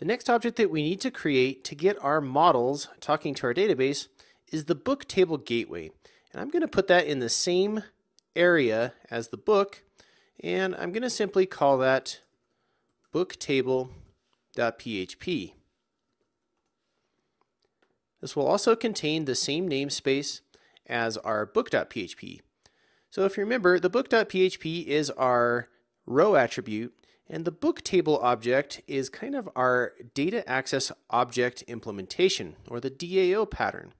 The next object that we need to create to get our models talking to our database is the book table gateway. And I'm going to put that in the same area as the book, and I'm going to simply call that booktable.php. This will also contain the same namespace as our book.php. So if you remember, the book.php is our row attribute, and the book table object is kind of our data access object implementation, or the DAO pattern.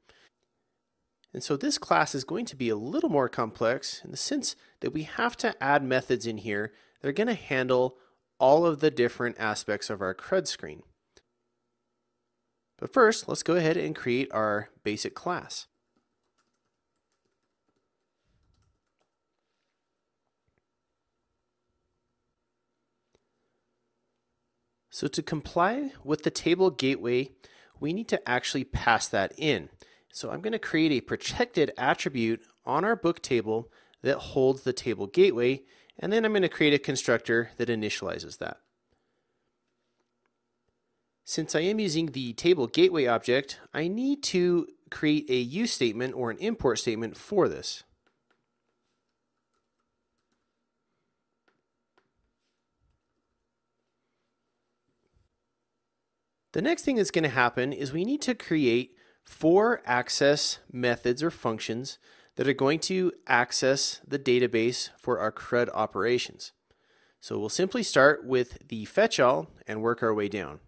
And so this class is going to be a little more complex in the sense that we have to add methods in here that are going to handle all of the different aspects of our CRUD screen. But first, let's go ahead and create our basic class. So to comply with the table gateway, we need to actually pass that in. So I'm going to create a protected attribute on our book table that holds the table gateway, and then I'm going to create a constructor that initializes that. Since I am using the table gateway object, I need to create a use statement or an import statement for this. The next thing that's going to happen is we need to create 4 access methods or functions that are going to access the database for our CRUD operations. So we'll simply start with the fetch all and work our way down.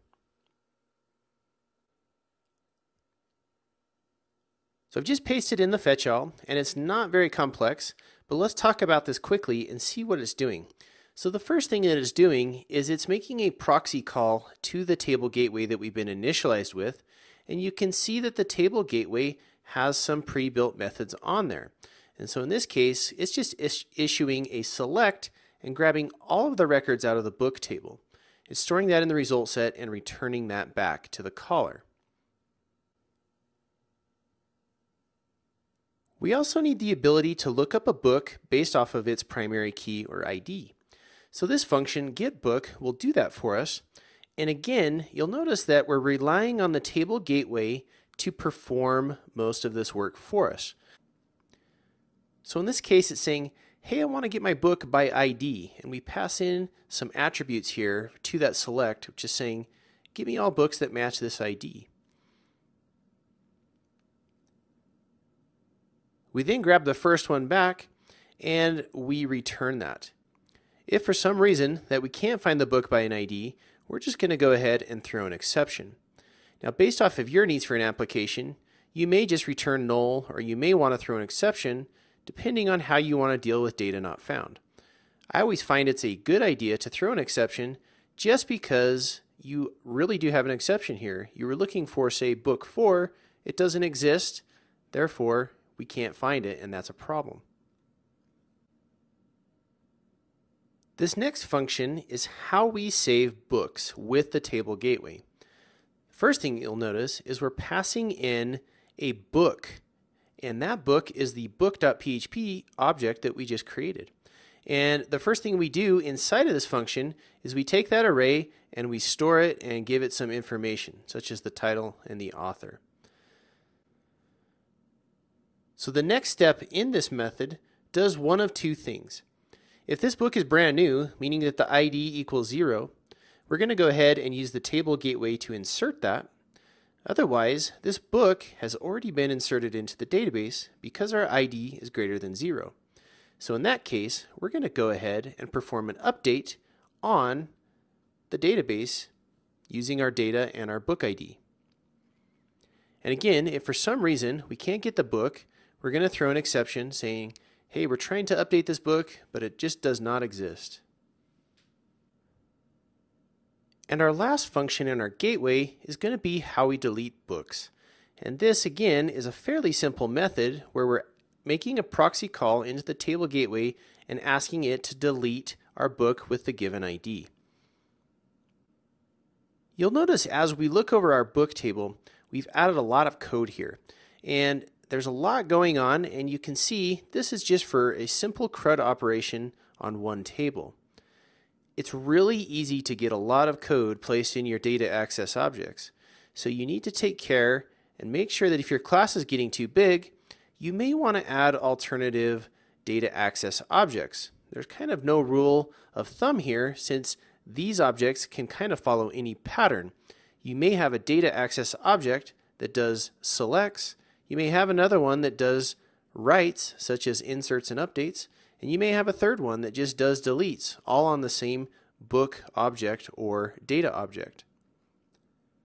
So I've just pasted in the fetch all, and it's not very complex, but let's talk about this quickly and see what it's doing. So the first thing that it's doing is it's making a proxy call to the table gateway that we've been initialized with, and you can see that the table gateway has some pre-built methods on there. And so in this case, it's just issuing a select and grabbing all of the records out of the book table. It's storing that in the result set and returning that back to the caller. We also need the ability to look up a book based off of its primary key or ID. So this function, getBook, will do that for us. And again, you'll notice that we're relying on the table gateway to perform most of this work for us. So in this case, it's saying, hey, I want to get my book by ID. And we pass in some attributes here to that select, which is saying, give me all books that match this ID. We then grab the first one back and we return that. If for some reason that we can't find the book by an ID, we're just going to go ahead and throw an exception. Now, based off of your needs for an application, you may just return null, or you may want to throw an exception depending on how you want to deal with data not found. I always find it's a good idea to throw an exception just because you really do have an exception here. You were looking for, say, book 4, it doesn't exist, therefore we can't find it, and that's a problem. This next function is how we save books with the table gateway. First thing you'll notice is we're passing in a book, and that book is the book.php object that we just created. And the first thing we do inside of this function is we take that array and we store it and give it some information, such as the title and the author. So the next step in this method does one of two things. If this book is brand new, meaning that the ID equals 0, we're going to go ahead and use the table gateway to insert that. Otherwise, this book has already been inserted into the database because our ID is greater than 0. So in that case, we're going to go ahead and perform an update on the database using our data and our book ID. And again, if for some reason we can't get the book, we're going to throw an exception saying, hey, we're trying to update this book, but it just does not exist. And our last function in our gateway is going to be how we delete books. And this, again, is a fairly simple method where we're making a proxy call into the table gateway and asking it to delete our book with the given ID. You'll notice as we look over our book table, we've added a lot of code here. And there's a lot going on, and you can see this is just for a simple CRUD operation on one table. it's really easy to get a lot of code placed in your data access objects. So you need to take care and make sure that if your class is getting too big, you may want to add alternative data access objects. There's kind of no rule of thumb here, since these objects can kind of follow any pattern. You may have a data access object that does selects. You may have another one that does writes, such as inserts and updates. And you may have a third one that just does deletes, all on the same book object or data object.